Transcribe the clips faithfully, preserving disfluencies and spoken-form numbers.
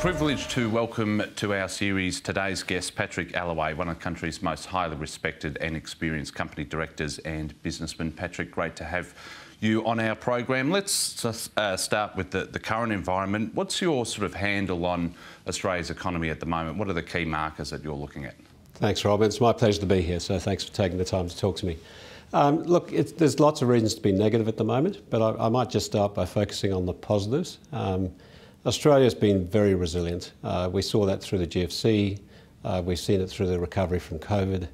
privileged to welcome to our series today's guest, Patrick Allaway, one of the country's most highly respected and experienced company directors and businessmen. Patrick, great to have you on our program. Let's just, uh, start with the, the current environment. What's your sort of handle on Australia's economy at the moment? What are the key markers that you're looking at? Thanks, Rob. It's my pleasure to be here, so thanks for taking the time to talk to me. Um, look, it's, there's lots of reasons to be negative at the moment, but I, I might just start by focusing on the positives. Um, Australia's been very resilient. Uh, we saw that through the G F C, uh, we've seen it through the recovery from COVID,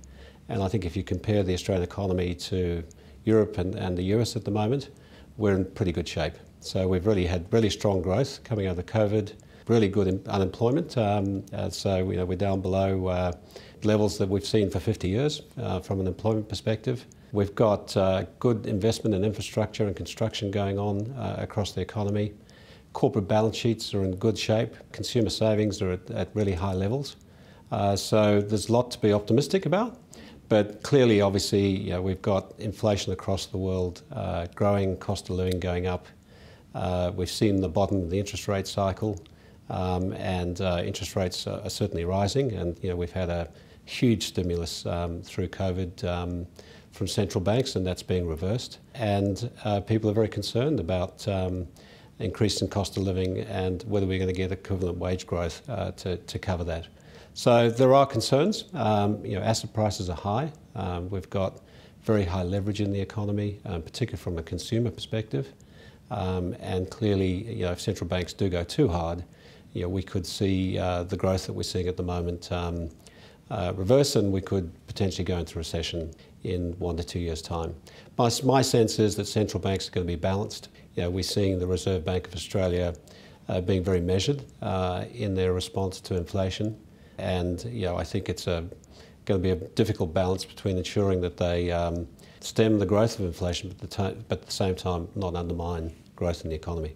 and I think if you compare the Australian economy to Europe and, and the U S at the moment, we're in pretty good shape. So we've really had really strong growth coming out of COVID, really good unemployment. Um, uh, so you know, we're down below uh, levels that we've seen for fifty years uh, from an employment perspective. We've got uh, good investment in infrastructure and construction going on uh, across the economy. Corporate balance sheets are in good shape. Consumer savings are at, at really high levels. Uh, so there's a lot to be optimistic about. But clearly, obviously, you know, we've got inflation across the world, uh, growing, cost of living going up. Uh, we've seen the bottom of the interest rate cycle, um, and uh, interest rates are, are certainly rising. And you know, we've had a huge stimulus um, through COVID um, from central banks, and that's being reversed. And uh, people are very concerned about um, increasing cost of living and whether we're going to get equivalent wage growth uh, to, to cover that. So there are concerns. Um, you know, asset prices are high. Um, we've got very high leverage in the economy, um, particularly from a consumer perspective. Um, and clearly, you know, if central banks do go too hard, you know, we could see uh, the growth that we're seeing at the moment um, uh, reverse, and we could potentially go into recession in one to two years' time. My, my sense is that central banks are going to be balanced. You know, we're seeing the Reserve Bank of Australia uh, being very measured uh, in their response to inflation. And you know, I think it's a, going to be a difficult balance between ensuring that they um, stem the growth of inflation, but, the but at the same time not undermine growth in the economy.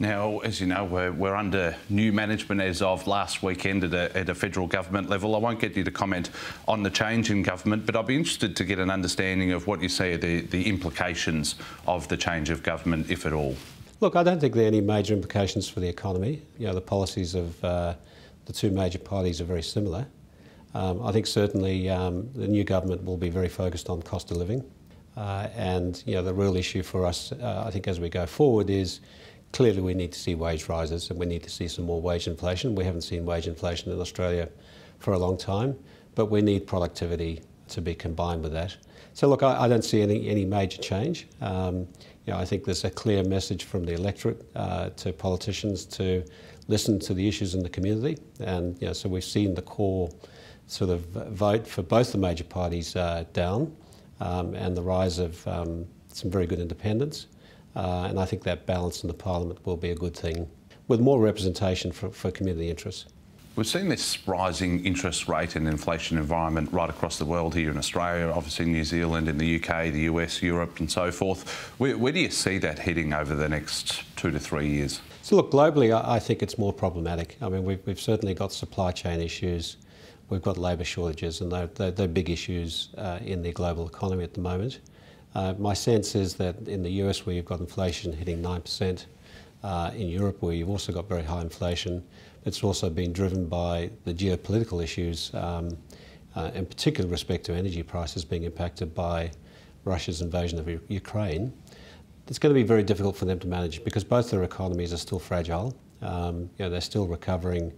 Now, as you know, we're, we're under new management as of last weekend at a, at a federal government level. I won't get you to comment on the change in government, but I'd be interested to get an understanding of what you see are the, the implications of the change of government, if at all. Look, I don't think there are any major implications for the economy. You know, the policies of uh, the two major parties are very similar. Um, I think certainly um, the new government will be very focused on cost of living. Uh, and you know, the real issue for us, uh, I think, as we go forward is clearly we need to see wage rises, and we need to see some more wage inflation. We haven't seen wage inflation in Australia for a long time, but we need productivity to be combined with that. So look, I, I don't see any, any major change. Um, you know, I think there's a clear message from the electorate uh, to politicians to listen to the issues in the community, and you know, so we've seen the core sort of vote for both the major parties uh, down, um, and the rise of um, some very good independents, uh, and I think that balance in the parliament will be a good thing, with more representation for, for community interests. We've seen this rising interest rate and inflation environment right across the world, here in Australia, obviously New Zealand, in the U K, the U S, Europe and so forth. Where, where do you see that heading over the next two to three years? So look, globally I think it's more problematic. I mean, we've, we've certainly got supply chain issues, we've got labour shortages, and they're, they're, they're big issues uh, in the global economy at the moment. Uh, my sense is that in the U S, where you've got inflation hitting nine percent, uh, in Europe where you've also got very high inflation, it's also been driven by the geopolitical issues, um, uh, in particular with respect to energy prices being impacted by Russia's invasion of U Ukraine. It's going to be very difficult for them to manage, because both their economies are still fragile. Um, you know, they're still recovering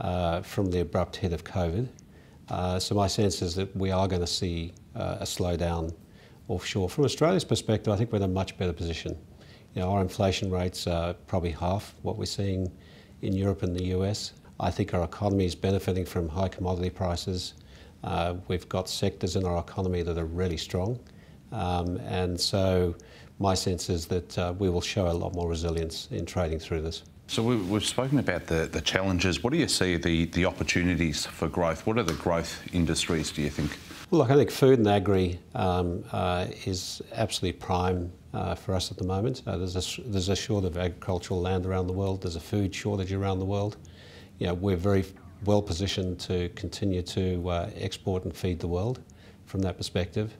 uh, from the abrupt hit of COVID. Uh, so my sense is that we are going to see uh, a slowdown offshore. From Australia's perspective, I think we're in a much better position. You know, our inflation rates are probably half what we're seeing in Europe and the U S. I think our economy is benefiting from high commodity prices. Uh, we've got sectors in our economy that are really strong. Um, and so my sense is that uh, we will show a lot more resilience in trading through this. So we, we've spoken about the, the challenges. What do you see the, the opportunities for growth? What are the growth industries, do you think? Well, look, I think food and agri um, uh, is absolutely prime uh, for us at the moment. Uh, there's, a, there's a shortage of agricultural land around the world. There's a food shortage around the world. You know, we're very well positioned to continue to uh, export and feed the world from that perspective.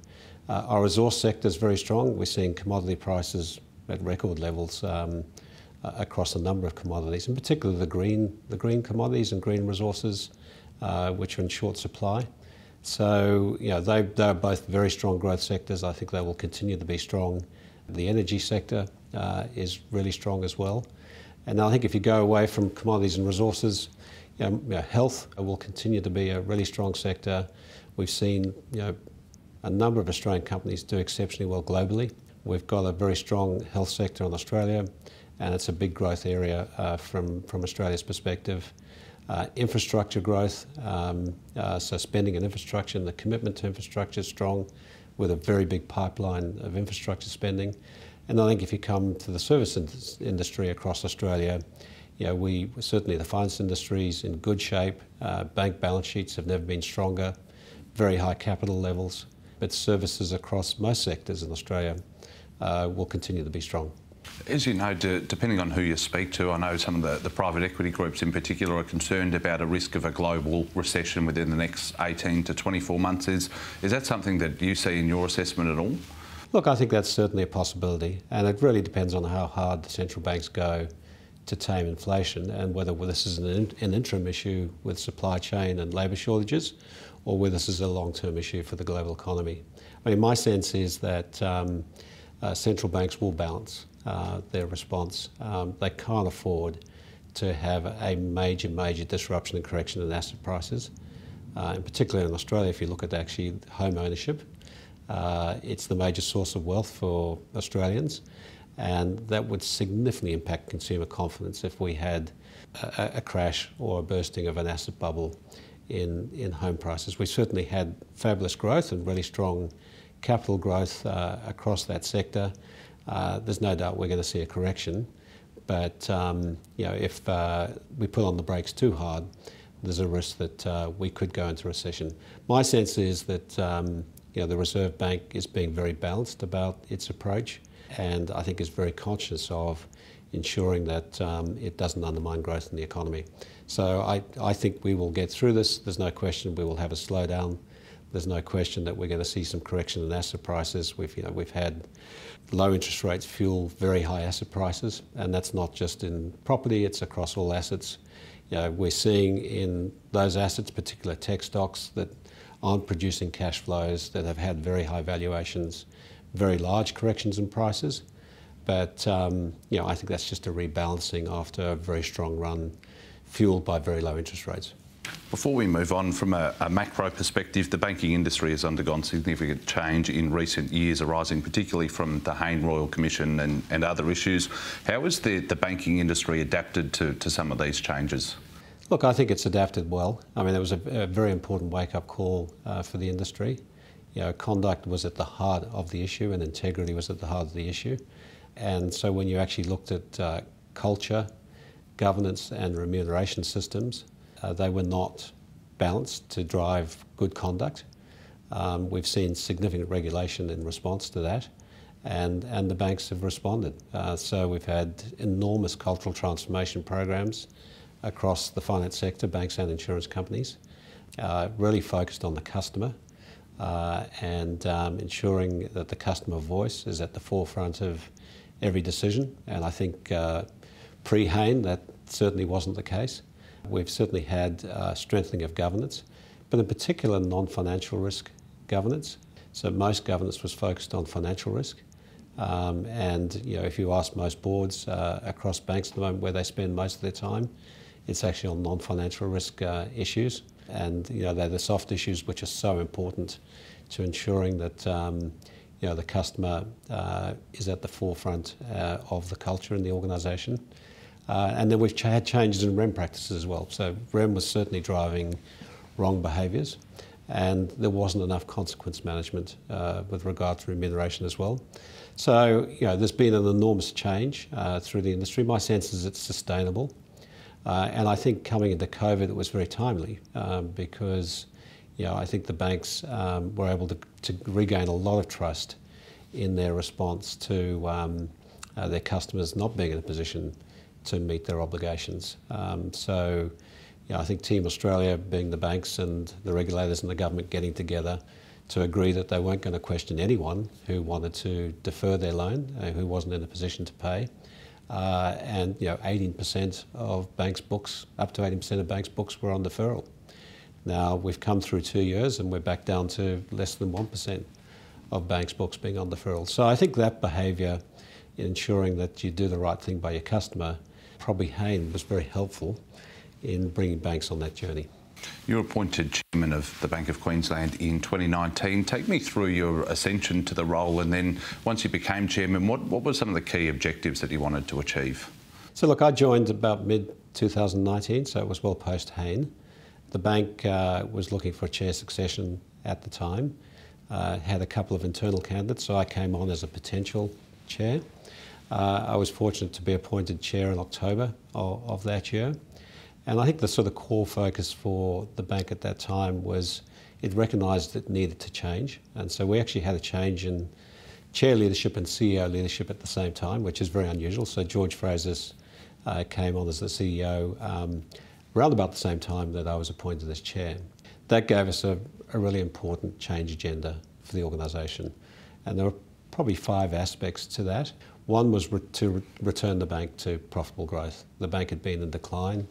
Uh, our resource sector is very strong. We're seeing commodity prices at record levels um, uh, across a number of commodities, in particular the green, the green commodities and green resources, uh, which are in short supply. So, you know, they, they're both very strong growth sectors. I think they will continue to be strong. The energy sector uh, is really strong as well. And I think if you go away from commodities and resources, you know, you know, health will continue to be a really strong sector. We've seen, you know, a number of Australian companies do exceptionally well globally. We've got a very strong health sector in Australia, and it's a big growth area uh, from, from Australia's perspective. Uh, infrastructure growth, um, uh, so spending in infrastructure and the commitment to infrastructure is strong, with a very big pipeline of infrastructure spending. And I think if you come to the service industry across Australia, you know, we certainly the finance industry is in good shape. Uh, bank balance sheets have never been stronger, very high capital levels, but services across most sectors in Australia uh, will continue to be strong. As you know, de depending on who you speak to, I know some of the, the private equity groups in particular are concerned about a risk of a global recession within the next eighteen to twenty-four months. Is, is that something that you see in your assessment at all? Look, I think that's certainly a possibility, and it really depends on how hard the central banks go to tame inflation, and whether this is an, in an interim issue with supply chain and labour shortages, or whether this is a long-term issue for the global economy. I mean, my sense is that um, uh, central banks will balance Uh, their response. Um, they can't afford to have a major, major disruption and correction in asset prices. Uh, in particular in Australia, if you look at actually home ownership, uh, it's the major source of wealth for Australians, and that would significantly impact consumer confidence if we had a, a crash or a bursting of an asset bubble in, in home prices. We certainly had fabulous growth and really strong capital growth uh, across that sector. Uh, there's no doubt we're going to see a correction, but um, you know, if uh, we put on the brakes too hard, there's a risk that uh, we could go into recession. My sense is that um, you know, the Reserve Bank is being very balanced about its approach, and I think is very conscious of ensuring that um, it doesn't undermine growth in the economy. So I, I think we will get through this. There's no question we will have a slowdown. There's no question that we're going to see some correction in asset prices. We've, you know, we've had low interest rates fuel very high asset prices, and that's not just in property, it's across all assets. You know, we're seeing in those assets, particular tech stocks that aren't producing cash flows, that have had very high valuations, very large corrections in prices. But um, you know, I think that's just a rebalancing after a very strong run fueled by very low interest rates. Before we move on, from a, a macro perspective, the banking industry has undergone significant change in recent years, arising particularly from the Hayne Royal Commission and, and other issues. How has the, the banking industry adapted to, to some of these changes? Look, I think it's adapted well. I mean, it was a, a very important wake-up call uh, for the industry. You know, conduct was at the heart of the issue, and integrity was at the heart of the issue. And so when you actually looked at uh, culture, governance and remuneration systems, Uh, they were not balanced to drive good conduct. Um, we've seen significant regulation in response to that, and, and the banks have responded. Uh, so we've had enormous cultural transformation programs across the finance sector, banks and insurance companies, uh, really focused on the customer uh, and um, ensuring that the customer voice is at the forefront of every decision. And I think uh, pre-Hayne that certainly wasn't the case. We've certainly had uh, strengthening of governance, but in particular non-financial risk governance. So most governance was focused on financial risk. Um, and you know, if you ask most boards uh, across banks at the moment where they spend most of their time, it's actually on non-financial risk uh, issues. And you know, they're the soft issues which are so important to ensuring that um, you know, the customer uh, is at the forefront uh, of the culture in the organisation. Uh, and then we've ch had changes in R E M practices as well. So R E M was certainly driving wrong behaviours, and there wasn't enough consequence management uh, with regard to remuneration as well. So you know, there's been an enormous change uh, through the industry. My sense is it's sustainable, uh, and I think coming into COVID it was very timely um, because you know, I think the banks um, were able to, to regain a lot of trust in their response to um, uh, their customers not being in a position to meet their obligations. Um, so you know, I think Team Australia, being the banks and the regulators and the government getting together to agree that they weren't going to question anyone who wanted to defer their loan, uh, who wasn't in a position to pay, uh, and you know, eighteen percent of banks' books, up to eighteen percent of banks' books were on deferral. Now we've come through two years and we're back down to less than one percent of banks' books being on deferral. So I think that behaviour, ensuring that you do the right thing by your customer, probably Hayne was very helpful in bringing banks on that journey. You were appointed chairman of the Bank of Queensland in twenty nineteen. Take me through your ascension to the role, and then once you became chairman, what, what were some of the key objectives that you wanted to achieve? So look, I joined about mid two thousand nineteen, so it was well post Hayne. The bank uh, was looking for a chair succession at the time, uh, had a couple of internal candidates, so I came on as a potential chair. Uh, I was fortunate to be appointed chair in October of, of that year. And I think the sort of core focus for the bank at that time was it recognised it needed to change. And so we actually had a change in chair leadership and C E O leadership at the same time, which is very unusual. So George Fraser uh, came on as the C E O um, around about the same time that I was appointed as chair. That gave us a, a really important change agenda for the organisation. And there were probably five aspects to that. One was re- to re- return the bank to profitable growth. The bank had been in decline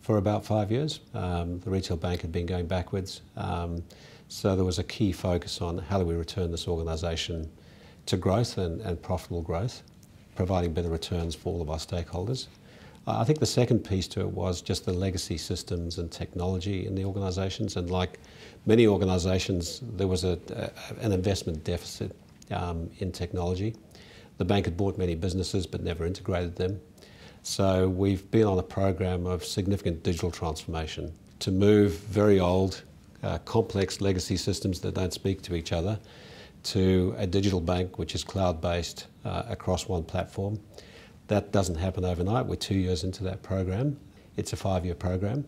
for about five years. Um, the retail bank had been going backwards. Um, so there was a key focus on how do we return this organisation to growth and, and profitable growth, providing better returns for all of our stakeholders. Uh, I think the second piece to it was just the legacy systems and technology in the organisations. And like many organisations, there was a, a, an investment deficit um, in technology. The bank had bought many businesses but never integrated them. So we've been on a program of significant digital transformation to move very old, uh, complex legacy systems that don't speak to each other to a digital bank which is cloud-based uh, across one platform. That doesn't happen overnight. We're two years into that program. It's a five-year program,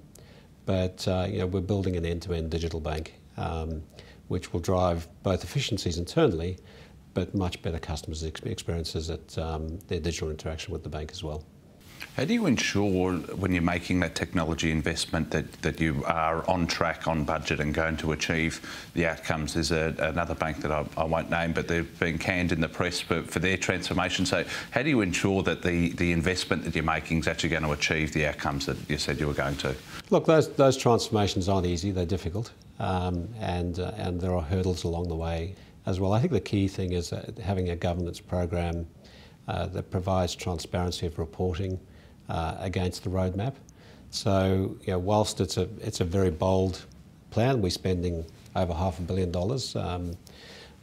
but uh, you know, we're building an end-to-end digital bank um, which will drive both efficiencies internally but much better customers' experiences at um, their digital interaction with the bank as well. How do you ensure when you're making that technology investment that, that you are on track, on budget and going to achieve the outcomes? There's a, another bank that I, I won't name, but they've been canned in the press for, for their transformation. So how do you ensure that the, the investment that you're making is actually going to achieve the outcomes that you said you were going to? Look, those, those transformations aren't easy, they're difficult, um, and, uh, and there are hurdles along the way as well. I think the key thing is uh, having a governance program Uh, that provides transparency of reporting uh, against the roadmap. So, you know, whilst it's a it's a very bold plan, we're spending over half a billion dollars, um,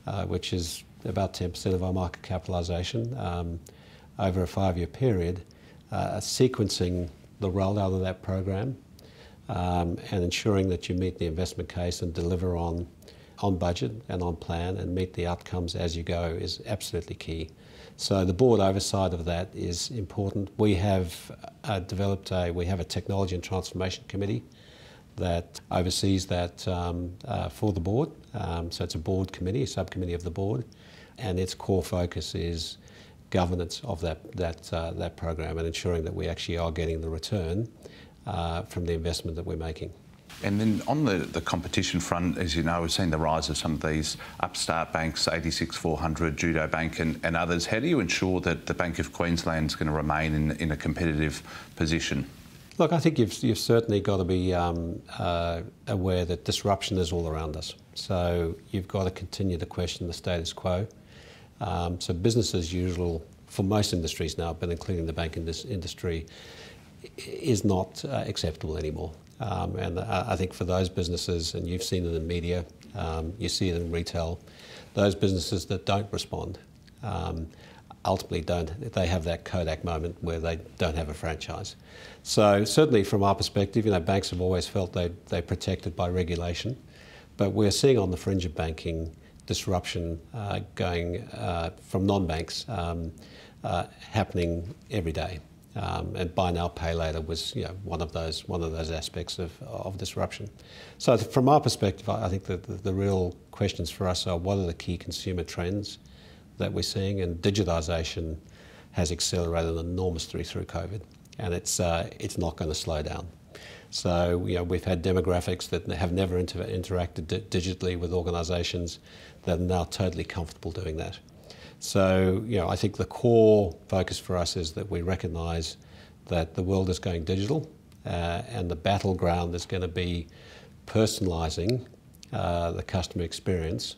uh, which is about ten percent of our market capitalisation um, over a five-year period. Uh, sequencing the rollout of that program um, and ensuring that you meet the investment case and deliver on on budget and on plan and meet the outcomes as you go is absolutely key. So the board oversight of that is important. We have uh, developed a, we have a technology and transformation committee that oversees that um, uh, for the board. Um, so it's a board committee, a subcommittee of the board, and its core focus is governance of that, that, uh, that program and ensuring that we actually are getting the return uh, from the investment that we're making. And then on the, the competition front, as you know, we've seen the rise of some of these upstart banks, eight six four hundred, Judo Bank and, and others. How do you ensure that the Bank of Queensland is going to remain in, in a competitive position? Look, I think you've, you've certainly got to be um, uh, aware that disruption is all around us. So you've got to continue to question the status quo. Um, so business as usual for most industries now, but including the banking industry, is not uh, acceptable anymore. Um, and I think for those businesses, and you've seen it in media, um, you see it in retail, those businesses that don't respond um, ultimately don't, they have that Kodak moment where they don't have a franchise. So certainly from our perspective, you know, banks have always felt they, they're protected by regulation, but we're seeing on the fringe of banking disruption uh, going uh, from non-banks um, uh, happening every day. Um, and buy now, pay later was you know, one of those one of those aspects of, of disruption. So from our perspective, I think that the, the real questions for us are what are the key consumer trends that we're seeing, and digitisation has accelerated enormously through COVID, and it's uh, it's not going to slow down. So you know, we've had demographics that have never inter interacted digitally with organisations that are now totally comfortable doing that. So, you know, I think the core focus for us is that we recognise that the world is going digital, uh, and the battleground is going to be personalising uh, the customer experience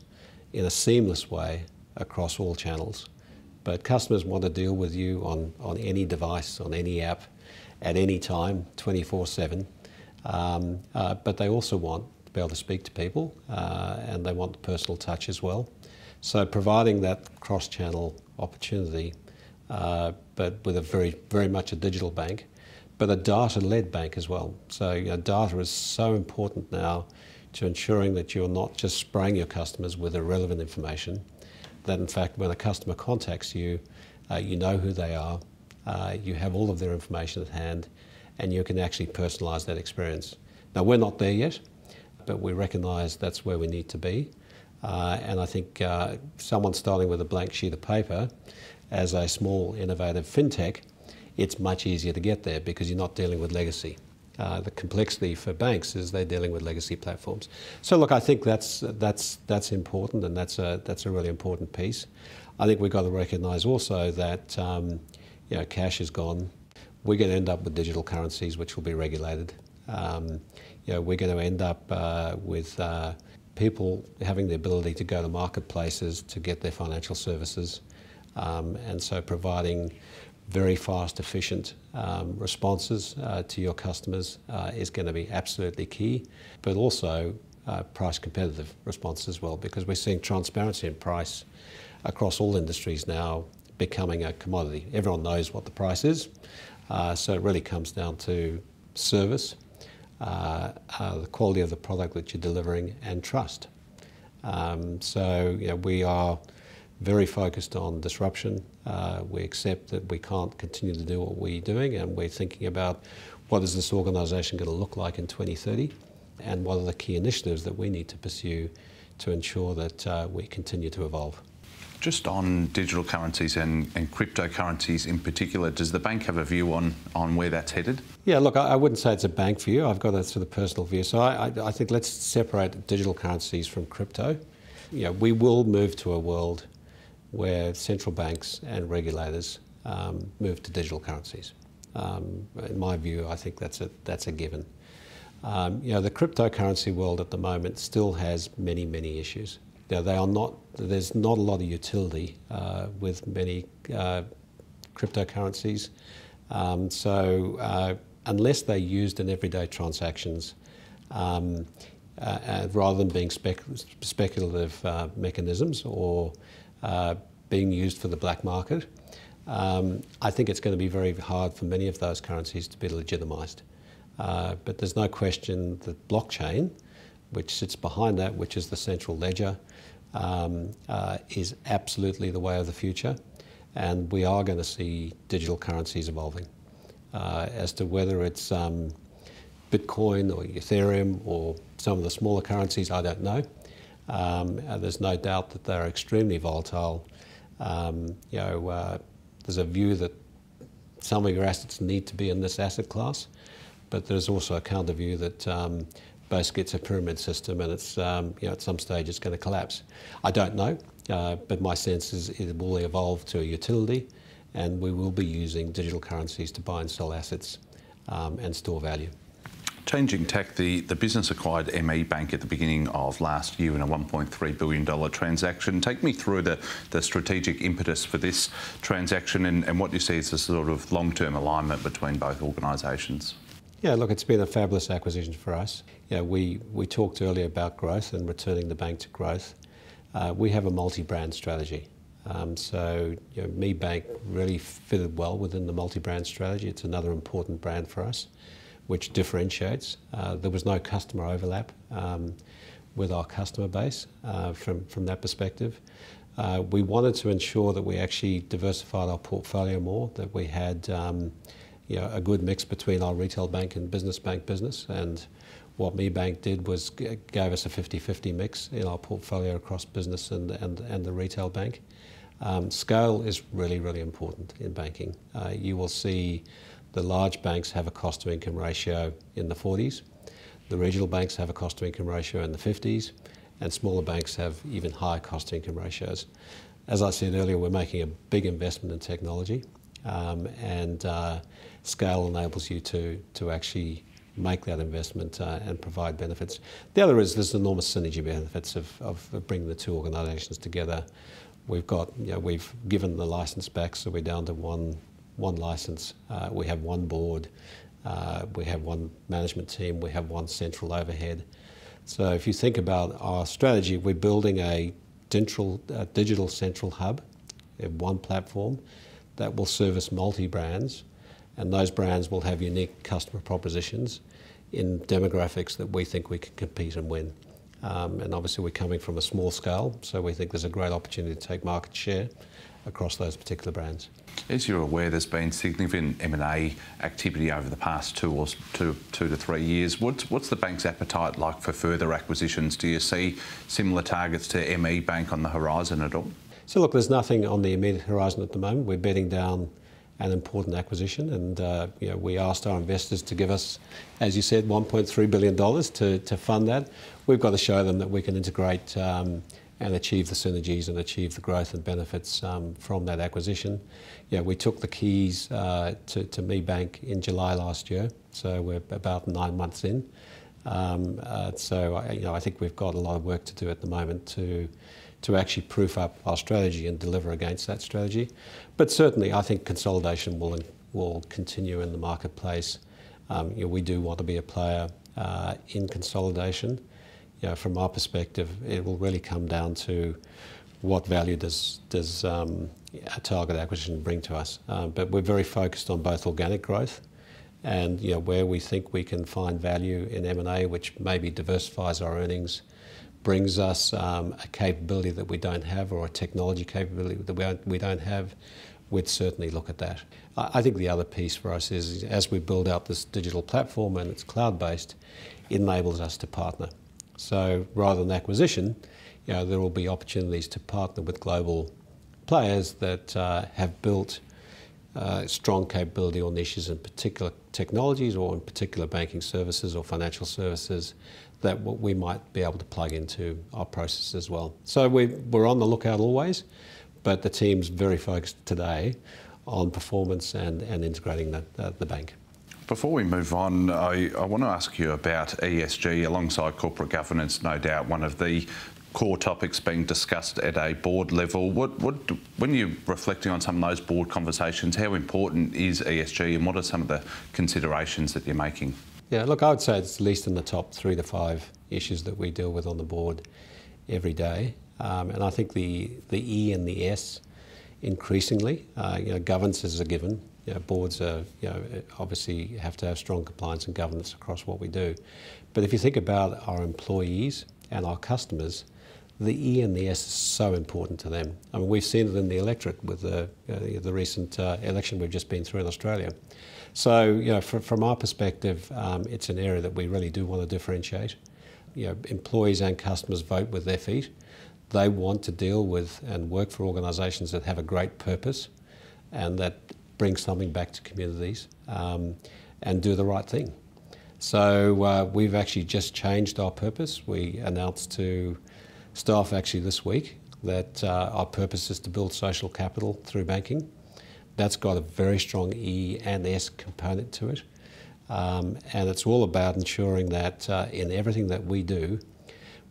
in a seamless way across all channels. But customers want to deal with you on, on any device, on any app, at any time, twenty-four seven. Um, uh, but they also want to be able to speak to people, uh, and they want the personal touch as well. So providing that cross-channel opportunity, uh, but with a very, very much a digital bank, but a data-led bank as well. So, you know, data is so important now to ensuring that you're not just spraying your customers with irrelevant information, that in fact when a customer contacts you, uh, you know who they are, uh, you have all of their information at hand, and you can actually personalise that experience. Now, we're not there yet, but we recognise that's where we need to be. Uh, and I think uh, someone starting with a blank sheet of paper as a small, innovative fintech, it's much easier to get there because you're not dealing with legacy. Uh, the complexity for banks is they're dealing with legacy platforms. So look, I think that's, that's, that's important, and that's a, that's a really important piece. I think we've got to recognise also that um, you know, cash is gone. We're going to end up with digital currencies, which will be regulated. Um, you know, we're going to end up uh, with uh, people having the ability to go to marketplaces to get their financial services. Um, and so providing very fast, efficient um, responses uh, to your customers uh, is going to be absolutely key. But also uh, price competitive responses as well, because we're seeing transparency in price across all industries now becoming a commodity. Everyone knows what the price is. Uh, so it really comes down to service, uh, uh, the quality of the product that you're delivering, and trust. Um, so you know, we are very focused on disruption. Uh, we accept that we can't continue to do what we're doing, and we're thinking about what is this organisation going to look like in twenty thirty, and what are the key initiatives that we need to pursue to ensure that uh, we continue to evolve. Just on digital currencies and, and cryptocurrencies in particular, does the bank have a view on, on where that's headed? Yeah, look, I, I wouldn't say it's a bank view. I've got a sort of personal view. So I, I, I think let's separate digital currencies from crypto. You know, we will move to a world where central banks and regulators um, move to digital currencies. Um, in my view, I think that's a, that's a given. Um, you know, the cryptocurrency world at the moment still has many, many issues. Now, they are not, there's not a lot of utility uh, with many uh, cryptocurrencies. Um, so uh, unless they're used in everyday transactions, um, uh, uh, rather than being spec speculative uh, mechanisms or uh, being used for the black market, um, I think it's going to be very hard for many of those currencies to be legitimised. Uh, but there's no question that blockchain, which sits behind that, which is the central ledger, um, uh, is absolutely the way of the future. And we are going to see digital currencies evolving. Uh, as to whether it's um, Bitcoin or Ethereum or some of the smaller currencies, I don't know. Um, there's no doubt that they're extremely volatile. Um, you know, uh, there's a view that some of your assets need to be in this asset class, but there's also a counter view that um, basically it's a pyramid system, and it's, um, you know, at some stage it's going to collapse. I don't know, uh, but my sense is it will evolve to a utility, and we will be using digital currencies to buy and sell assets um, and store value. Changing tack, the, the business acquired M E Bank at the beginning of last year in a one point three billion dollar transaction. Take me through the, the strategic impetus for this transaction and, and what you see as the sort of long-term alignment between both organisations. Yeah, look, it's been a fabulous acquisition for us. You know, we, we talked earlier about growth and returning the bank to growth. Uh, we have a multi-brand strategy. Um, so you know, M E Bank really fitted well within the multi-brand strategy. It's another important brand for us, which differentiates. Uh, there was no customer overlap um, with our customer base uh, from, from that perspective. Uh, we wanted to ensure that we actually diversified our portfolio more, that we had um, You know, a good mix between our retail bank and business bank business, and what M E Bank did was g gave us a fifty fifty mix in our portfolio across business and, and, and the retail bank. Um, scale is really, really important in banking. Uh, you will see the large banks have a cost-to-income ratio in the forties, the regional banks have a cost-to-income ratio in the fifties, and smaller banks have even higher cost-to-income ratios. as I said earlier, we're making a big investment in technology, um, and uh, scale enables you to, to actually make that investment uh, and provide benefits. The other is there's enormous synergy benefits of, of bringing the two organisations together. We've got, you know, we've given the licence back, so we're down to one one licence. Uh, we have one board, uh, we have one management team, we have one central overhead. So if you think about our strategy, we're building a digital, a digital central hub, one platform that will service multi-brands, and those brands will have unique customer propositions in demographics that we think we can compete and win. Um, and obviously we're coming from a small scale, so we think there's a great opportunity to take market share across those particular brands. As you're aware, there's been significant M and A activity over the past two or two, two to three years. What's, what's the bank's appetite like for further acquisitions? Do you see similar targets to M E Bank on the horizon at all? So look, there's nothing on the immediate horizon at the moment. We're bedding down an important acquisition, and uh, you know, we asked our investors to give us, as you said, one point three billion dollars to, to fund that. We've got to show them that we can integrate um, and achieve the synergies and achieve the growth and benefits um, from that acquisition. Yeah, we took the keys uh, to, to M E Bank in July last year, so we're about nine months in. Um, uh, so I, you know, I think we've got a lot of work to do at the moment to to actually proof up our strategy and deliver against that strategy. But certainly I think consolidation will, will continue in the marketplace. Um, you know, we do want to be a player uh, in consolidation. You know, from our perspective, it will really come down to what value does, does um, a target acquisition bring to us. Um, but we're very focused on both organic growth and, you know, where we think we can find value in M and A, which maybe diversifies our earnings, brings us um, a capability that we don't have or a technology capability that we don't, we don't have, we'd certainly look at that. I think the other piece for us is, as we build out this digital platform and it's cloud-based, it enables us to partner. So rather than acquisition, you know, there will be opportunities to partner with global players that uh, have built uh, strong capability or niches in particular technologies or in particular banking services or financial services that we might be able to plug into our process as well. So we, we're on the lookout always, but the team's very focused today on performance and, and integrating the, uh, the bank. Before we move on, I, I want to ask you about E S G alongside corporate governance, no doubt one of the core topics being discussed at a board level. What, what, when you're reflecting on some of those board conversations, how important is E S G and what are some of the considerations that you're making? Yeah, look, I would say it's at least in the top three to five issues that we deal with on the board every day. Um, and I think the, the E and the S increasingly, uh, you know, governance is a given. You know, boards are, you know, obviously have to have strong compliance and governance across what we do. But if you think about our employees and our customers, the E and the S is so important to them. I mean, we've seen it in the electorate with the, you know, the recent uh, election we've just been through in Australia. So, you know, from, from our perspective, um, it's an area that we really do want to differentiate. You know, employees and customers vote with their feet. They want to deal with and work for organisations that have a great purpose and that bring something back to communities um, and do the right thing. So uh, we've actually just changed our purpose. We announced to staff actually this week that uh, our purpose is to build social capital through banking. That's got a very strong E and S component to it. Um, and it's all about ensuring that uh, in everything that we do,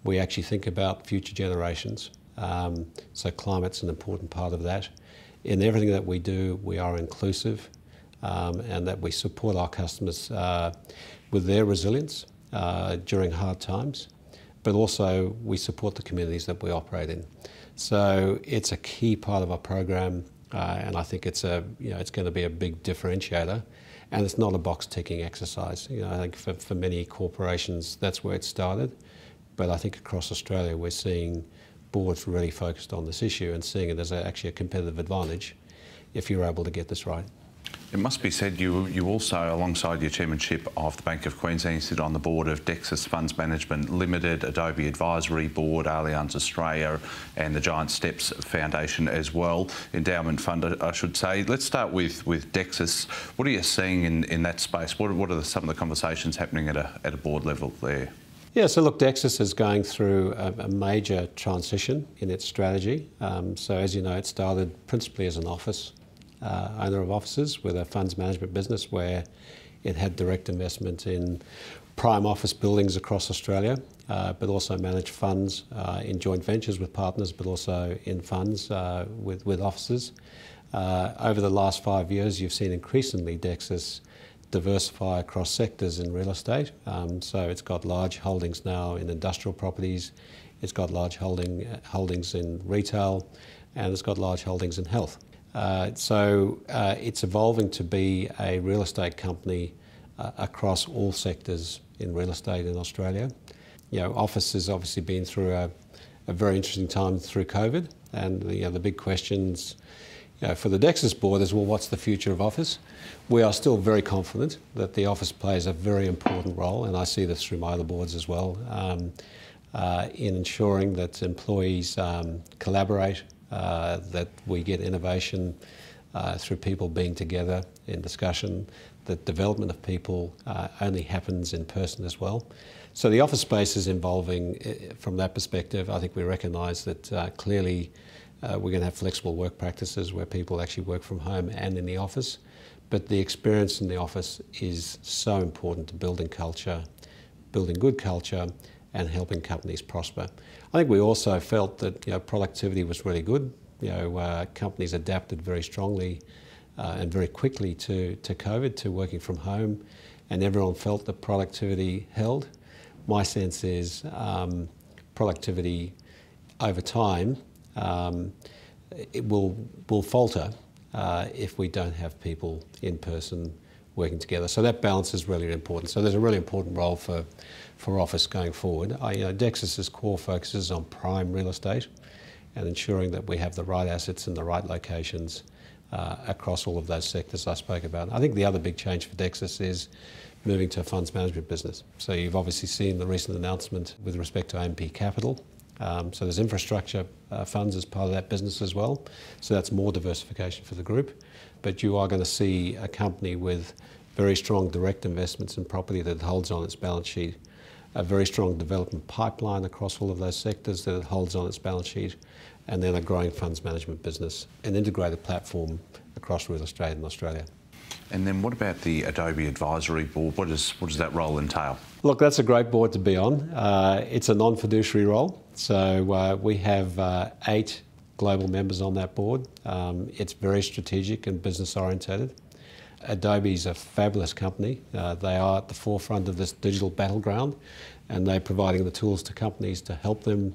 we actually think about future generations. Um, so climate's an important part of that. In everything that we do, we are inclusive um, and that we support our customers uh, with their resilience uh, during hard times, but also we support the communities that we operate in. So it's a key part of our program. Uh, and I think it's a, you know, it's going to be a big differentiator, and it's not a box-ticking exercise. You know, I think for, for many corporations that's where it started, but I think across Australia we're seeing boards really focused on this issue and seeing it as a, actually a competitive advantage if you're able to get this right. It must be said you, you also, alongside your chairmanship of the Bank of Queensland, you sit on the board of Dexus Funds Management Limited, Adobe Advisory Board, Allianz Australia and the Giant Steps Foundation as well, Endowment Fund, I should say. Let's start with, with Dexus. What are you seeing in, in that space? What, what are the, some of the conversations happening at a, at a board level there? Yeah, so look, Dexus is going through a, a major transition in its strategy. Um, so as you know, it started principally as an office, uh, owner of offices with a funds management business where it had direct investment in prime office buildings across Australia, uh, but also managed funds uh, in joint ventures with partners, but also in funds uh, with, with offices. Uh, over the last five years, you've seen increasingly Dexus diversify across sectors in real estate. Um, so it's got large holdings now in industrial properties, it's got large holding, holdings in retail, and it's got large holdings in health. Uh, so uh, it's evolving to be a real estate company uh, across all sectors in real estate in Australia. You know, office has obviously been through a, a very interesting time through COVID, and you know, the big questions You know, for the Dexus board is, well, what's the future of office? We are still very confident that the office plays a very important role, and I see this through my other boards as well, um, uh, in ensuring that employees um, collaborate, uh, that we get innovation uh, through people being together in discussion, that development of people uh, only happens in person as well. So the office space is evolving from that perspective. I think we recognise that uh, clearly Uh, we're going to have flexible work practices where people actually work from home and in the office. But the experience in the office is so important to building culture, building good culture, and helping companies prosper. I think we also felt that you know, productivity was really good. You know, uh, companies adapted very strongly uh, and very quickly to, to COVID, to working from home, and everyone felt that productivity held. My sense is um, productivity over time Um, it will, will falter uh, if we don't have people in person working together. So that balance is really important. So there's a really important role for, for office going forward. I, you know, Dexus's core focus is on prime real estate and ensuring that we have the right assets in the right locations uh, across all of those sectors I spoke about. I think the other big change for Dexus is moving to a funds management business. So you've obviously seen the recent announcement with respect to A M P Capital. Um, so there's infrastructure uh, funds as part of that business as well. So that's more diversification for the group. But you are going to see a company with very strong direct investments in property that it holds on its balance sheet, a very strong development pipeline across all of those sectors that it holds on its balance sheet, and then a growing funds management business, an integrated platform across real estate in Australia. And then what about the Adobe Advisory Board? What, is, what does that role entail? Look, that's a great board to be on. Uh, it's a non-fiduciary role. So uh, we have uh, eight global members on that board. Um, it's very strategic and business oriented. Adobe's a fabulous company. Uh, they are at the forefront of this digital battleground, and they're providing the tools to companies to help them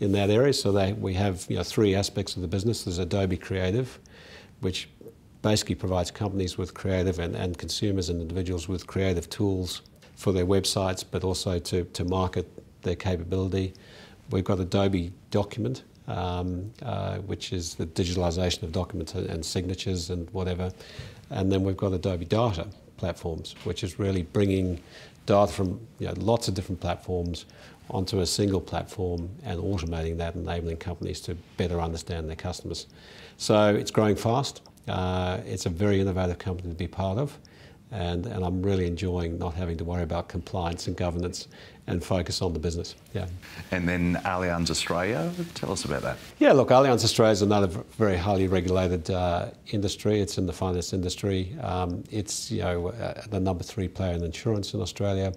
in that area. So they, we have you know, three aspects of the business. There's Adobe Creative, which basically provides companies with creative and, and consumers and individuals with creative tools for their websites, but also to, to market their capability. We've got Adobe Document, um, uh, which is the digitalization of documents and signatures and whatever. And then we've got Adobe Data Platforms, which is really bringing data from you know, lots of different platforms onto a single platform and automating that, enabling companies to better understand their customers. So it's growing fast. Uh, it's a very innovative company to be part of, and, and I'm really enjoying not having to worry about compliance and governance and focus on the business. Yeah. And then Allianz Australia, tell us about that. Yeah, look, Allianz Australia is another very highly regulated uh, industry. It's in the finance industry. Um, it's you know uh, the number three player in insurance in Australia.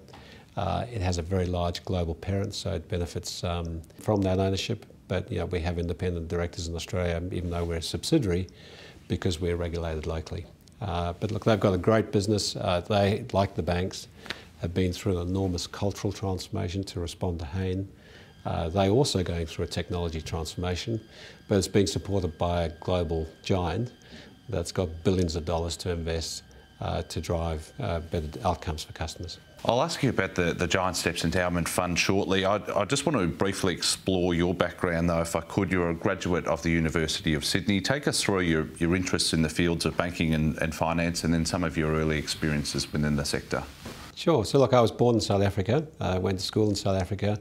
Uh, it has a very large global parent, so it benefits um, from that ownership. But you know, we have independent directors in Australia, even though we're a subsidiary, because we're regulated locally. Uh, but look, they've got a great business. Uh, they, like the banks, have been through an enormous cultural transformation to respond to Hayne. Uh, they're also going through a technology transformation, but it's being supported by a global giant that's got billions of dollars to invest uh, to drive uh, better outcomes for customers. I'll ask you about the, the Giant Steps Endowment Fund shortly. I, I just want to briefly explore your background, though, if I could. You're a graduate of the University of Sydney. Take us through your, your interests in the fields of banking and, and finance, and then some of your early experiences within the sector. Sure. So, look, I was born in South Africa. I went to school in South Africa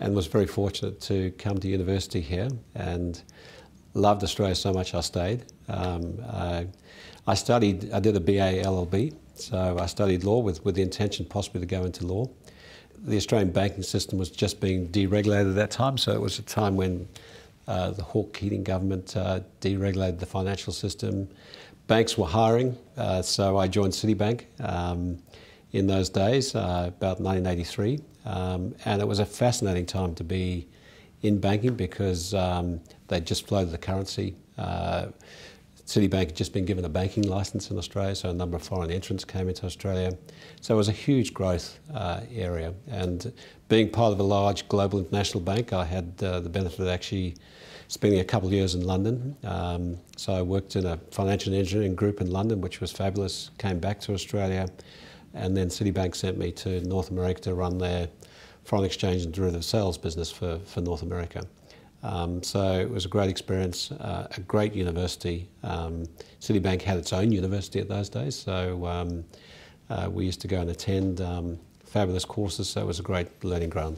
and was very fortunate to come to university here, and loved Australia so much I stayed. Um, I, I studied, I did a B A L L B. So I studied law with, with the intention possibly to go into law. the Australian banking system was just being deregulated at that time, so it was a time when uh, the Hawke-Keating government uh, deregulated the financial system. Banks were hiring, uh, so I joined Citibank um, in those days, uh, about nineteen eighty-three, um, and it was a fascinating time to be in banking because um, they just floated the currency. Uh, Citibank had just been given a banking licence in Australia, so a number of foreign entrants came into Australia. So it was a huge growth uh, area, and being part of a large global international bank, I had uh, the benefit of actually spending a couple of years in London. Um, so I worked in a financial engineering group in London, which was fabulous, came back to Australia, and then Citibank sent me to North America to run their foreign exchange and derivative sales business for, for North America. Um, so it was a great experience, uh, a great university. Um, Citibank had its own university at those days, so um, uh, we used to go and attend um, fabulous courses, so it was a great learning ground.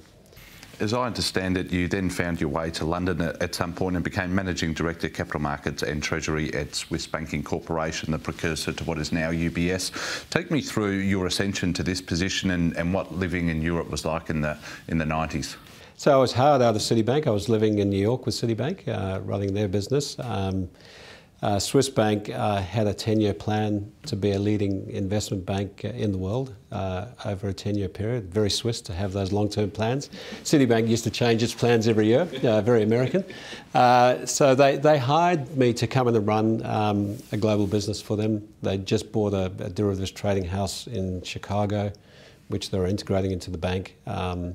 As I understand it, you then found your way to London at some point and became Managing Director of Capital Markets and Treasury at Swiss Banking Corporation, the precursor to what is now U B S. Take me through your ascension to this position and, and what living in Europe was like in the, in the nineties. So I was hired out of Citibank. I was living in New York with Citibank, uh, running their business. Um, uh, Swiss Bank uh, had a ten-year plan to be a leading investment bank in the world uh, over a ten-year period. Very Swiss to have those long-term plans. Citibank used to change its plans every year, uh, very American. Uh, so they, they hired me to come in and run um, a global business for them. They just bought a, a derivatives trading house in Chicago, which they were integrating into the bank. Um,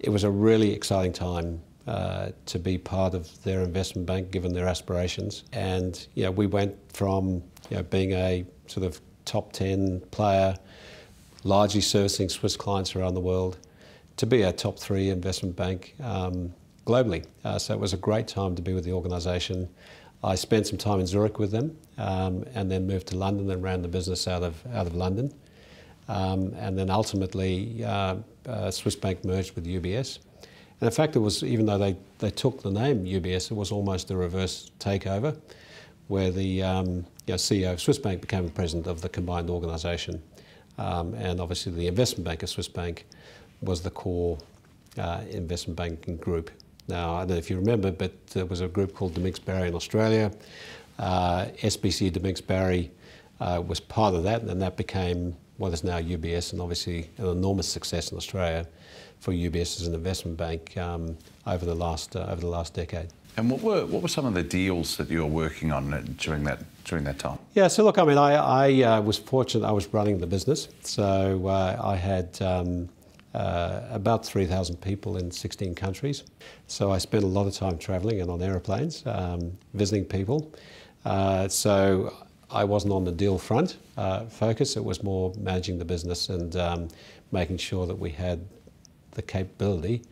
It was a really exciting time uh, to be part of their investment bank, given their aspirations. And you know, we went from you know, being a sort of top ten player, largely servicing Swiss clients around the world, to be a top three investment bank um, globally. Uh, so it was a great time to be with the organisation. I spent some time in Zurich with them, um, and then moved to London and ran the business out of out of London. Um, and then ultimately, uh, uh, Swiss Bank merged with U B S. And in fact, it was, even though they, they took the name U B S, it was almost a reverse takeover, where the um, you know, C E O of Swiss Bank became the president of the combined organisation. Um, and obviously the investment bank of Swiss Bank was the core uh, investment banking group. Now, I don't know if you remember, but there was a group called Dominguez Barry in Australia. Uh, S B C Dominguez Barry uh, was part of that, and that became what is now U B S, and obviously an enormous success in Australia for U B S as an investment bank um, over the last uh, over the last decade. And what were what were some of the deals that you were working on during that during that time? Yeah, so look, I mean, I, I uh, was fortunate. I was running the business, so uh, I had um, uh, about three thousand people in sixteen countries. So I spent a lot of time travelling and on aeroplanes, um, visiting people. Uh, so I wasn't on the deal front uh, focus, it was more managing the business and um, making sure that we had the capability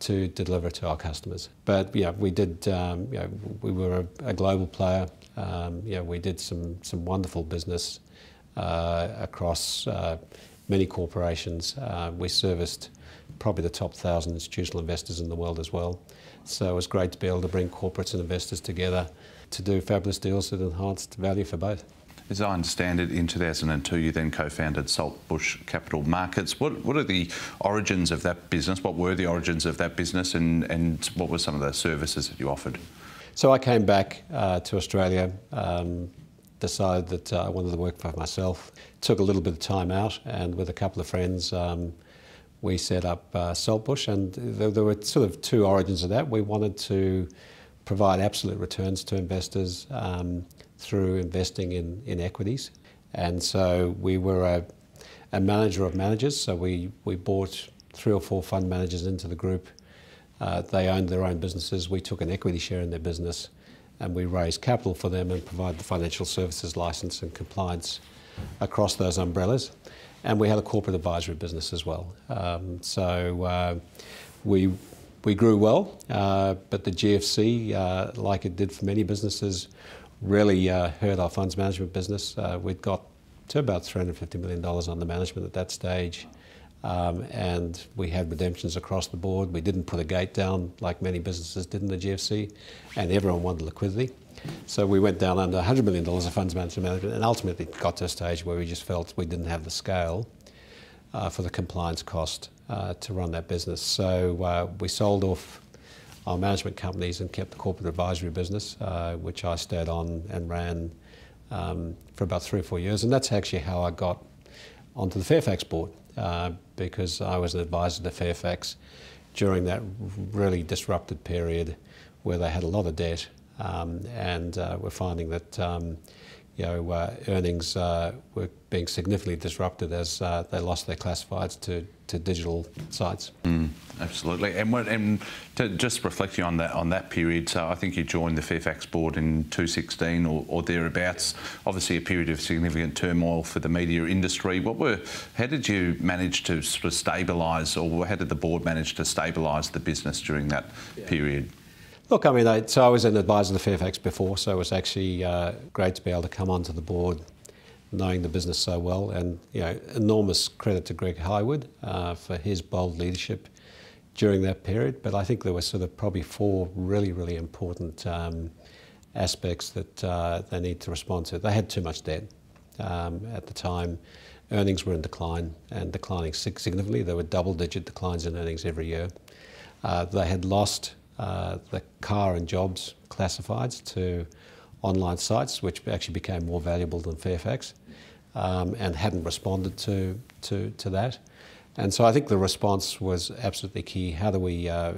to deliver to our customers. But yeah, we did, um, you know, we were a, a global player, um, you know, we did some, some wonderful business uh, across uh, many corporations. Uh, we serviced probably the top thousand institutional investors in the world as well. So it was great to be able to bring corporates and investors together to do fabulous deals that enhanced value for both. As I understand it, in two thousand two you then co-founded Saltbush Capital Markets. What, what are the origins of that business? What were the origins of that business, and, and what were some of the services that you offered? So I came back uh, to Australia, um, decided that uh, I wanted to work for myself, took a little bit of time out, and with a couple of friends um, we set up uh, Saltbush, and there, there were sort of two origins of that. We wanted to provide absolute returns to investors um, through investing in, in equities. And so we were a, a manager of managers, so we, we bought three or four fund managers into the group. Uh, they owned their own businesses. We took an equity share in their business, and we raised capital for them and provided the financial services license and compliance across those umbrellas. And we had a corporate advisory business as well. Um, so uh, we We grew well, uh, but the G F C, uh, like it did for many businesses, really uh, hurt our funds management business. Uh, we'd got to about three hundred fifty million dollars under management at that stage, um, and we had redemptions across the board. We didn't put a gate down like many businesses did in the G F C, and everyone wanted liquidity. So we went down under one hundred million dollars of funds management, and ultimately got to a stage where we just felt we didn't have the scale uh, for the compliance cost uh, to run that business. So uh, we sold off our management companies and kept the corporate advisory business, uh, which I stayed on and ran um, for about three or four years. And that's actually how I got onto the Fairfax board, uh, because I was an advisor to Fairfax during that really disrupted period where they had a lot of debt, um, and uh, we're finding that um, you know, uh, earnings uh, were being significantly disrupted as uh, they lost their classifieds to, to digital sites. Mm, absolutely. And, what, and to just reflecting on that on that period, so I think you joined the Fairfax board in two thousand sixteen or, or thereabouts. Obviously, a period of significant turmoil for the media industry. What were? How did you manage to sort of stabilise, or how did the board manage to stabilise the business during that yeah. period? Look, I mean, I, so I was an advisor to Fairfax before, so it was actually uh, great to be able to come onto the board knowing the business so well. And, you know, enormous credit to Greg Hywood uh, for his bold leadership during that period. But I think there were sort of probably four really, really important um, aspects that uh, they need to respond to. They had too much debt um, at the time. Earnings were in decline and declining significantly. There were double-digit declines in earnings every year. Uh, they had lost Uh, the car and jobs classifieds to online sites, which actually became more valuable than Fairfax, um, and hadn't responded to, to to that. And so I think the response was absolutely key. How do we, uh,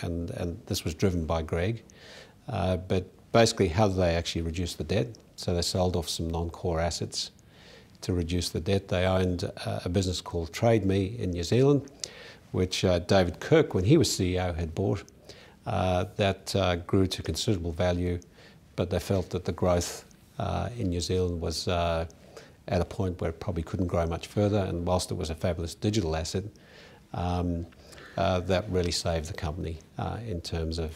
and, and this was driven by Greg, uh, but basically how do they actually reduce the debt? So they sold off some non-core assets to reduce the debt. They owned uh, a business called Trade Me in New Zealand, which uh, David Kirk, when he was C E O, had bought. Uh, that uh, grew to considerable value, but they felt that the growth uh, in New Zealand was uh, at a point where it probably couldn't grow much further, and whilst it was a fabulous digital asset, um, uh, that really saved the company uh, in terms of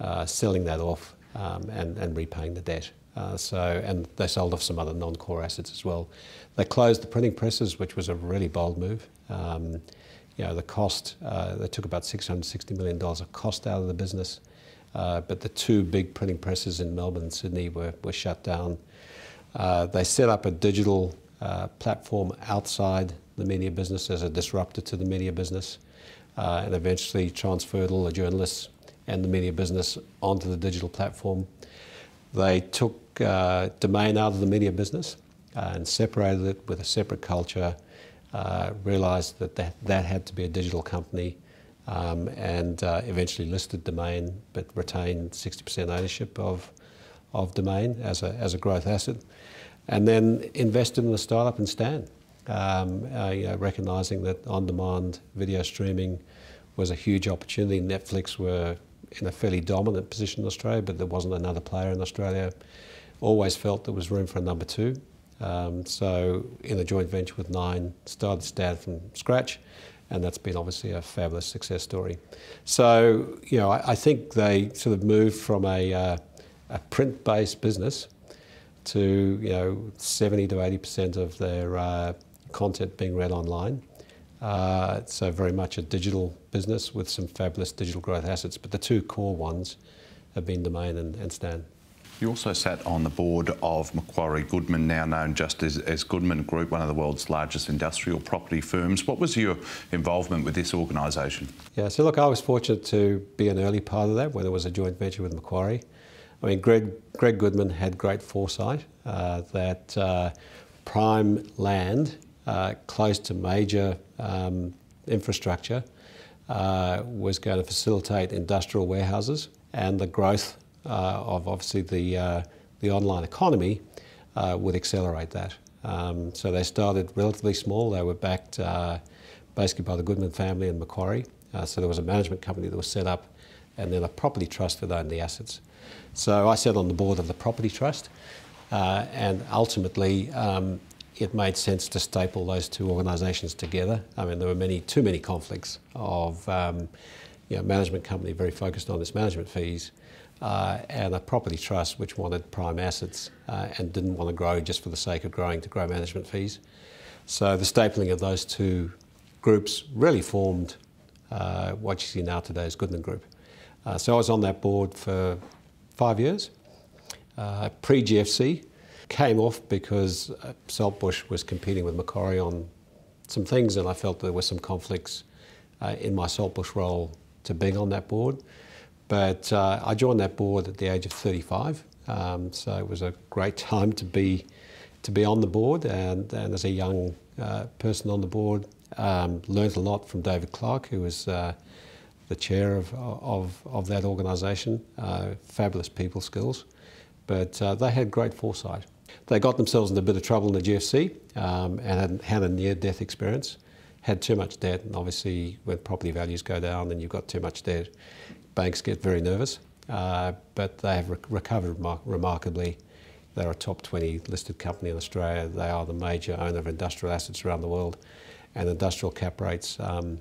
uh, selling that off um, and, and repaying the debt. Uh, so, and they sold off some other non-core assets as well. They closed the printing presses, which was a really bold move. Um, You know, the cost, uh, they took about six hundred sixty million dollars of cost out of the business, uh, but the two big printing presses in Melbourne and Sydney were, were shut down. Uh, they set up a digital uh, platform outside the media business as a disruptor to the media business, uh, and eventually transferred all the journalists and the media business onto the digital platform. They took uh, Domain out of the media business uh, and separated it with a separate culture. Uh, realised that, that that had to be a digital company, um, and uh, eventually listed Domain, but retained sixty percent ownership of of Domain as a as a growth asset, and then invested in the startup in Stan, um, uh, you know, recognising that on-demand video streaming was a huge opportunity. Netflix were in a fairly dominant position in Australia, but there wasn't another player in Australia. Always felt there was room for a number two. Um, so in a joint venture with Nine, started Stan from scratch, and that's been obviously a fabulous success story. So, you know, I, I think they sort of moved from a, uh, a print-based business to, you know, seventy to eighty percent of their uh, content being read online. Uh, so very much a digital business with some fabulous digital growth assets, but the two core ones have been Domain and, and Stan. You also sat on the board of Macquarie Goodman, now known just as, as Goodman Group, one of the world's largest industrial property firms. What was your involvement with this organisation? Yeah, so look, I was fortunate to be an early part of that when it was a joint venture with Macquarie. I mean, Greg, Greg Goodman had great foresight uh, that uh, prime land uh, close to major um, infrastructure uh, was going to facilitate industrial warehouses and the growth Uh, of obviously the, uh, the online economy uh, would accelerate that. Um, so they started relatively small. They were backed uh, basically by the Goodman family and Macquarie. Uh, so there was a management company that was set up and then a property trust that owned the assets. So I sat on the board of the property trust, uh, and ultimately um, it made sense to staple those two organisations together. I mean, there were many, too many conflicts of um, you know, management company very focused on its management fees, Uh, and a property trust which wanted prime assets uh, and didn't want to grow just for the sake of growing to grow management fees. So the stapling of those two groups really formed uh, what you see now today as Goodman Group. Uh, so I was on that board for five years, uh, pre-G F C, came off because Saltbush was competing with Macquarie on some things, and I felt there were some conflicts uh, in my Saltbush role to being on that board. But uh, I joined that board at the age of thirty-five, um, so it was a great time to be to be on the board, and, and as a young uh, person on the board, um, learnt a lot from David Clark, who was uh, the chair of, of, of that organisation. Uh, fabulous people skills, but uh, they had great foresight. They got themselves into a bit of trouble in the G F C um, and had, had a near-death experience, had too much debt, and obviously when property values go down and you've got too much debt, banks get very nervous, uh, but they have re recovered remar remarkably. They're a top twenty listed company in Australia. They are the major owner of industrial assets around the world, and industrial cap rates um,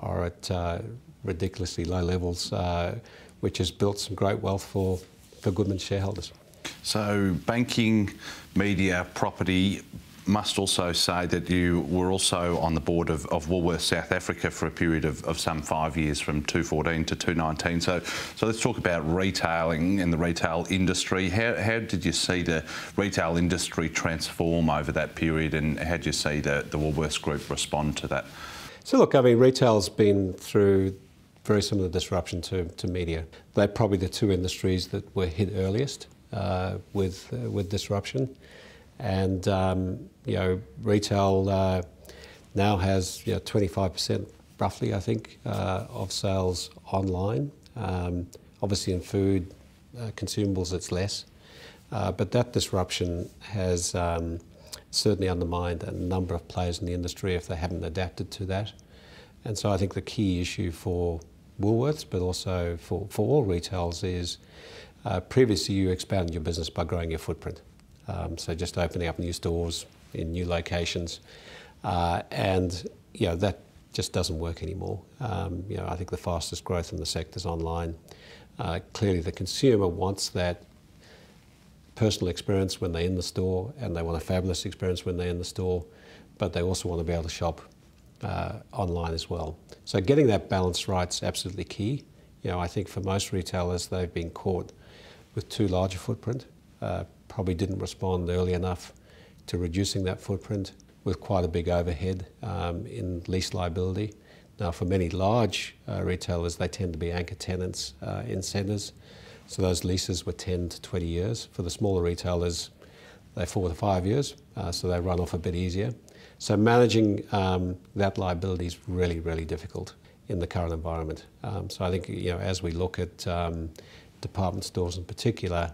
are at uh, ridiculously low levels, uh, which has built some great wealth for, for Goodman shareholders. So banking, media, property, must also say that you were also on the board of, of Woolworths South Africa for a period of, of some five years, from two fourteen to two nineteen. So, so let's talk about retailing and the retail industry. How, how did you see the retail industry transform over that period, and how did you see the, the Woolworths Group respond to that? So look, I mean, retail's been through very similar disruption to, to media. They're probably the two industries that were hit earliest uh, with, uh, with disruption. And, um, you know, retail uh, now has, you know, twenty-five percent roughly, I think, uh, of sales online. Um, obviously in food, uh, consumables, it's less. Uh, but that disruption has um, certainly undermined a number of players in the industry if they haven't adapted to that. And so I think the key issue for Woolworths, but also for, for all retailers, is uh, previously you expanded your business by growing your footprint. Um, so just opening up new stores in new locations, uh, and you know that just doesn't work anymore. Um, you know, I think the fastest growth in the sector is online. Uh, clearly, the consumer wants that personal experience when they're in the store, and they want a fabulous experience when they're in the store, but they also want to be able to shop uh, online as well. So getting that balance right is absolutely key. You know, I think for most retailers, they've been caught with too large a footprint. Uh, probably didn't respond early enough to reducing that footprint, with quite a big overhead um, in lease liability. Now for many large uh, retailers, they tend to be anchor tenants uh, in centres, so those leases were ten to twenty years. For the smaller retailers, they're four to five years, uh, so they run off a bit easier. So managing um, that liability is really, really difficult in the current environment. Um, so I think, you know, as we look at um, department stores in particular,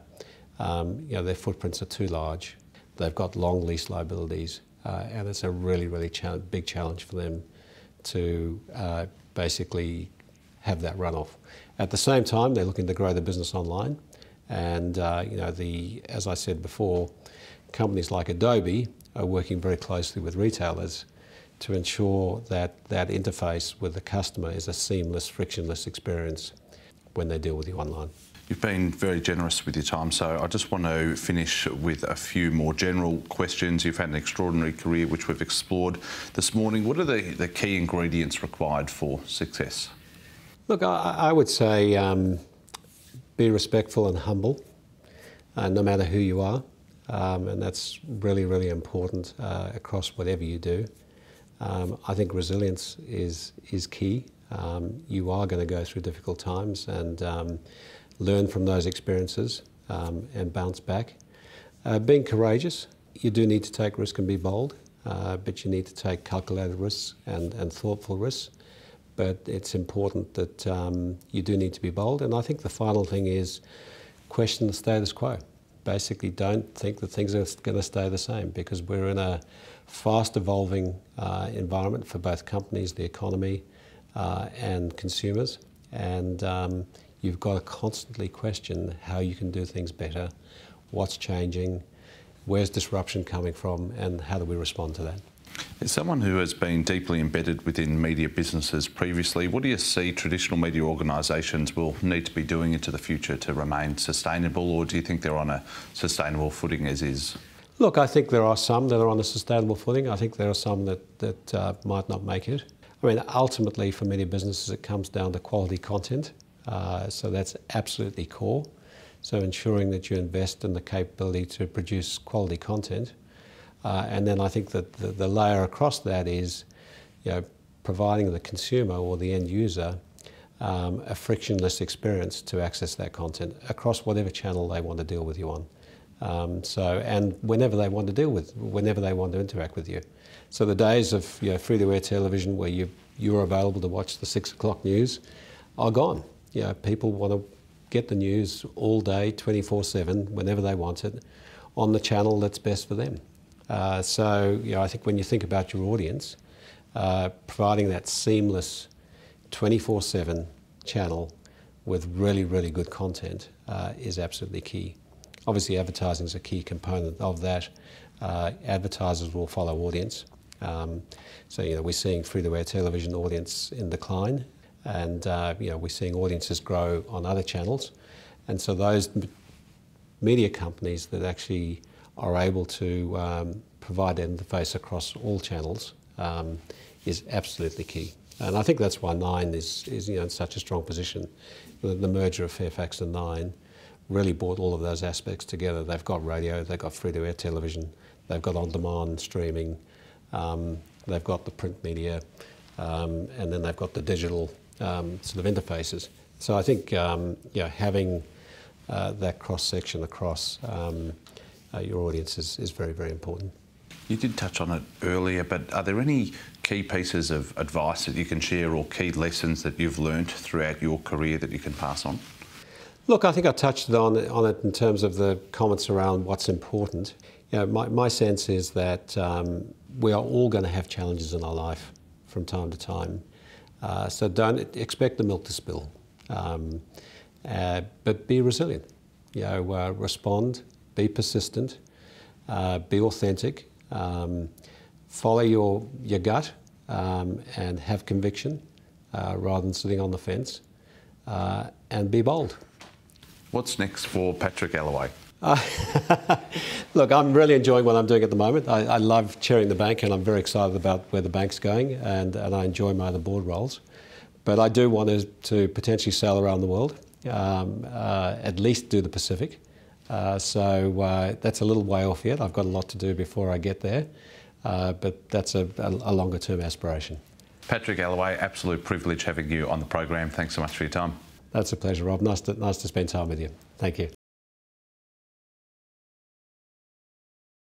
Um, you know, their footprints are too large, they've got long lease liabilities, uh, and it's a really, really cha big challenge for them to uh, basically have that runoff. At the same time, they're looking to grow their business online, and uh, you know, the, as I said before, companies like Adobe are working very closely with retailers to ensure that that interface with the customer is a seamless, frictionless experience when they deal with you online. You've been very generous with your time, so I just want to finish with a few more general questions. You've had an extraordinary career, which we've explored this morning. What are the, the key ingredients required for success? Look, I, I would say um, be respectful and humble, uh, no matter who you are, um, and that's really, really important uh, across whatever you do. Um, I think resilience is, is key. Um, you are going to go through difficult times, and um, learn from those experiences um, and bounce back. Uh, being courageous, you do need to take risk and be bold, uh, but you need to take calculated risks and, and thoughtful risks. But it's important that um, you do need to be bold. And I think the final thing is question the status quo. Basically, don't think that things are going to stay the same, because we're in a fast evolving uh, environment for both companies, the economy uh, and consumers. And um, you've got to constantly question how you can do things better, what's changing, where's disruption coming from, and how do we respond to that? As someone who has been deeply embedded within media businesses previously, what do you see traditional media organisations will need to be doing into the future to remain sustainable, or do you think they're on a sustainable footing as is? Look, I think there are some that are on a sustainable footing. I think there are some that, that uh, might not make it. I mean, ultimately for media businesses, it comes down to quality content. Uh, so that's absolutely core. So ensuring that you invest in the capability to produce quality content. Uh, and then I think that the, the layer across that is, you know, providing the consumer or the end user um, a frictionless experience to access that content across whatever channel they want to deal with you on. Um, so, and whenever they want to deal with, whenever they want to interact with you. So the days of, you know, free-to-air television where you, you're available to watch the six o'clock news are gone. You know, people want to get the news all day, twenty-four seven, whenever they want it, on the channel that's best for them. Uh, so, you know, I think when you think about your audience, uh, providing that seamless twenty-four seven channel with really, really good content uh, is absolutely key. Obviously, advertising is a key component of that. Uh, advertisers will follow audience. Um, so, you know, we're seeing free-to-air television audience in decline, and, uh, you know, we're seeing audiences grow on other channels. And so those media companies that actually are able to um, provide an interface across all channels um, is absolutely key. And I think that's why Nine is, is you know, in such a strong position. The, the merger of Fairfax and Nine really brought all of those aspects together. They've got radio, they've got free-to-air television, they've got on-demand streaming, um, they've got the print media, um, and then they've got the digital um, sort of interfaces. So I think um, you know, having uh, that cross-section across um, uh, your audience is, is very, very important. You did touch on it earlier, but are there any key pieces of advice that you can share or key lessons that you've learnt throughout your career that you can pass on? Look, I think I touched on it, on it in terms of the comments around what's important. You know, my, my sense is that um, we are all going to have challenges in our life from time to time. Uh, so don't expect the milk to spill, um, uh, but be resilient. You know, uh, respond, be persistent, uh, be authentic, um, follow your, your gut um, and have conviction uh, rather than sitting on the fence, uh, and be bold. What's next for Patrick Allaway? Uh, look, I'm really enjoying what I'm doing at the moment. I, I love chairing the bank, and I'm very excited about where the bank's going, and, and I enjoy my other board roles. But I do want to, to potentially sail around the world, um, uh, at least do the Pacific. Uh, so uh, that's a little way off yet. I've got a lot to do before I get there, uh, but that's a, a, a longer-term aspiration. Patrick Allaway, absolute privilege having you on the program. Thanks so much for your time. That's a pleasure, Rob. Nice to, nice to spend time with you. Thank you.